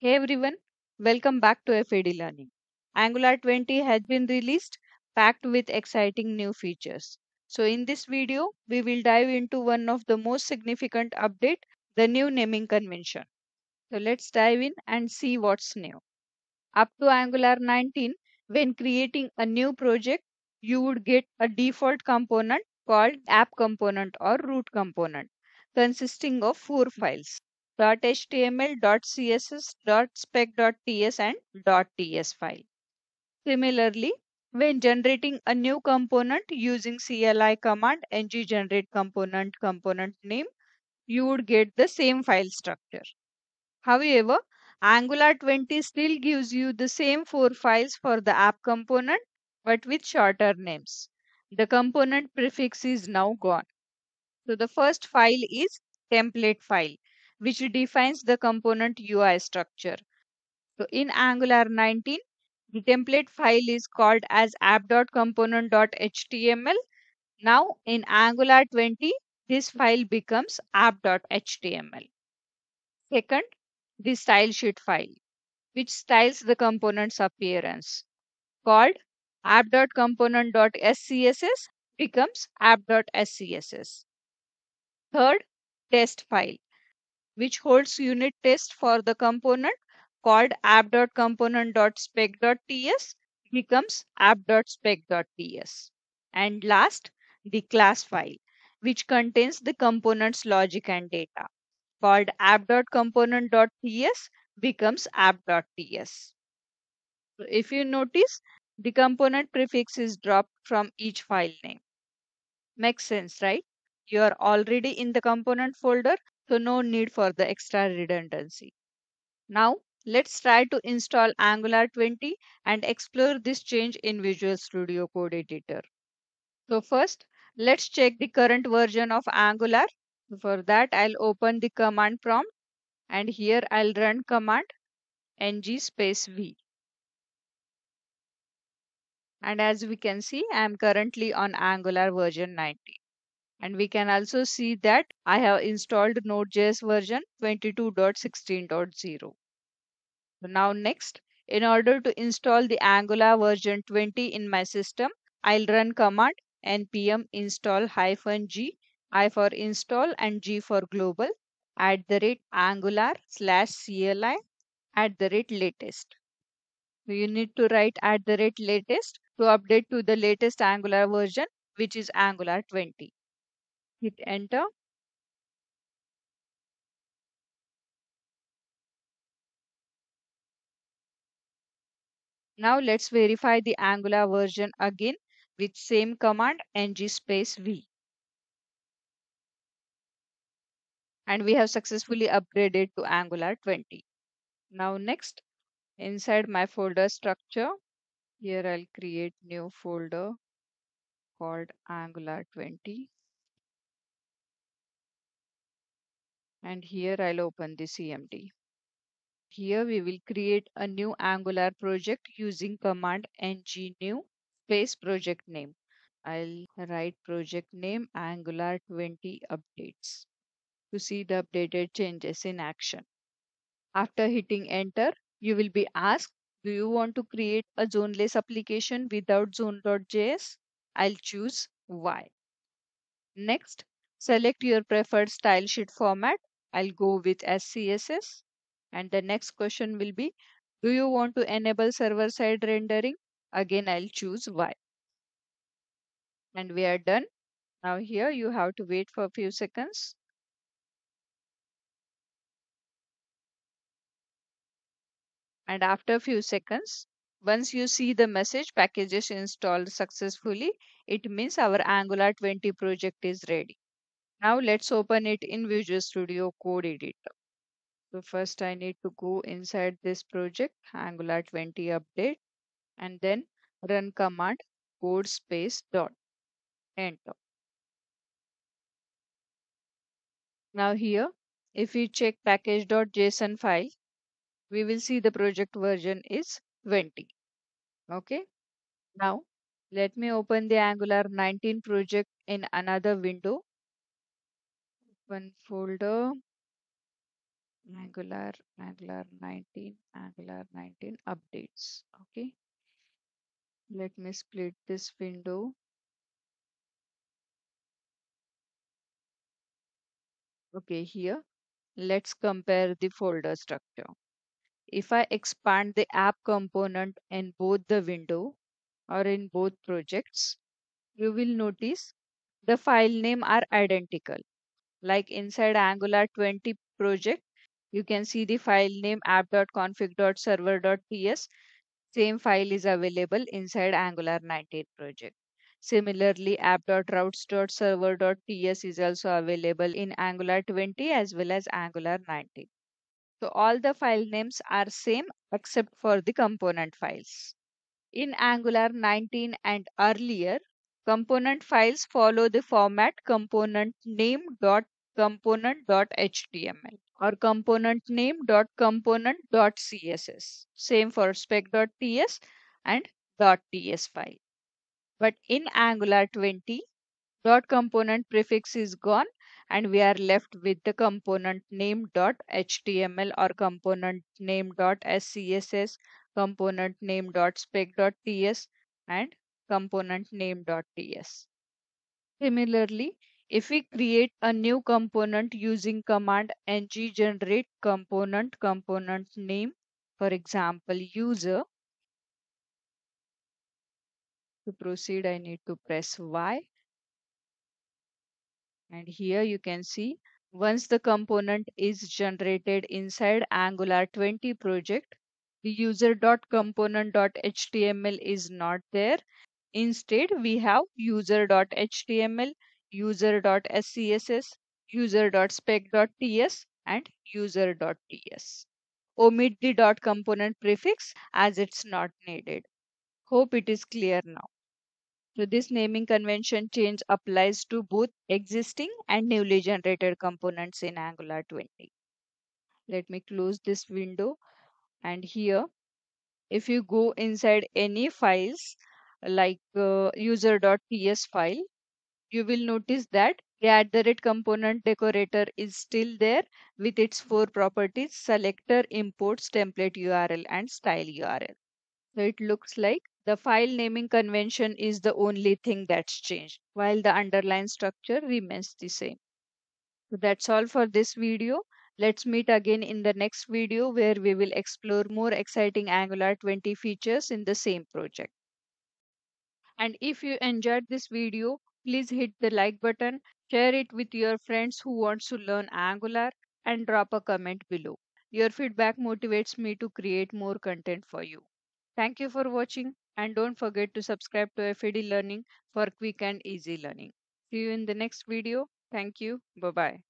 Hey everyone, welcome back to FED Learning. Angular 20 has been released, packed with exciting new features. So in this video, we will dive into one of the most significant updates, the new naming convention. So let's dive in and see what's new. Up to Angular 19, when creating a new project, you would get a default component called app component or root component, consisting of four files. .html, .css, .spec.ts and .ts file. Similarly, when generating a new component using CLI command ng-generate component, component name, you would get the same file structure. However, Angular 20 still gives you the same four files for the app component, but with shorter names. The component prefix is now gone. So the first file is template file, which defines the component UI structure. So in Angular 19, the template file is called as app.component.html. Now in Angular 20, this file becomes app.html. Second, the style sheet file, which styles the component's appearance, called app.component.scss becomes app.scss. Third, test file, which holds unit test for the component, called app.component.spec.ts becomes app.spec.ts. And last, the class file, which contains the component's logic and data, called app.component.ts becomes app.ts. So if you notice, the component prefix is dropped from each file name. Makes sense, right? You are already in the component folder, so no need for the extra redundancy. Now let's try to install Angular 20 and explore this change in Visual Studio Code editor. So first, let's check the current version of Angular. For that, I'll open the command prompt and here I'll run command ng-v. And as we can see, I'm currently on Angular version 19. And we can also see that I have installed Node.js version 22.16.0. So now next, in order to install the Angular version 20 in my system, I'll run command npm install -g, I for install and g for global, @angular/cli @latest. So you need to write @latest to update to the latest Angular version, which is Angular 20. Hit enter. Now let's verify the Angular version again with same command ng-v. And we have successfully upgraded to Angular 20. Now next, inside my folder structure, here I'll create new folder called Angular 20. And here I'll open the CMD. Here we will create a new Angular project using command ng-new project name. I'll write project name Angular 20 updates to see the updated changes in action. After hitting enter, you will be asked, do you want to create a zoneless application without zone.js? I'll choose Y. Next, select your preferred style sheet format. I'll go with SCSS, and the next question will be, do you want to enable server-side rendering? Again, I'll choose Y. And we are done. Now here you have to wait for a few seconds. And after a few seconds, once you see the message packages installed successfully, it means our Angular 20 project is ready. Now let's open it in Visual Studio Code editor. So first I need to go inside this project, Angular 20 update, and then run command code .. Enter. Now here, if we check package.json file, we will see the project version is 20. Okay. Now let me open the Angular 19 project in another window. One folder, Angular 19 updates. Okay, let me split this window. Okay, here let's compare the folder structure. If I expand the app component in both the window or in both projects, you will notice the file name are identical. Like inside Angular 20 project, you can see the file name app.config.server.ts. Same file is available inside Angular 19 project. Similarly, app.routes.server.ts is also available in Angular 20 as well as Angular 19. So all the file names are same except for the component files. In Angular 19 and earlier, component files follow the format component name.component.html or component name.component.css. Same for spec.ts and .ts file. But in Angular 20, .component prefix is gone and we are left with the component name.html or component name.scss, component name.spec.ts and component name.ts. Similarly, if we create a new component using command ng generate component, component name, for example, user. To proceed, I need to press Y. And here you can see once the component is generated inside Angular 20 project, the user.component.html is not there. Instead, we have user.html, user.scss, user.spec.ts and user.ts. Omit the .component prefix as it's not needed. Hope it is clear now. So this naming convention change applies to both existing and newly generated components in Angular 20. Let me close this window. And here, if you go inside any files like user.ts file, you will notice that the @ component decorator is still there with its 4 properties: selector, imports, template URL, and style URL. So it looks like the file naming convention is the only thing that's changed, while the underlying structure remains the same. So that's all for this video. Let's meet again in the next video where we will explore more exciting Angular 20 features in the same project. And if you enjoyed this video, please hit the like button, share it with your friends who want to learn Angular, and drop a comment below. Your feedback motivates me to create more content for you. Thank you for watching and don't forget to subscribe to FED Learning for quick and easy learning. See you in the next video. Thank you. Bye-bye.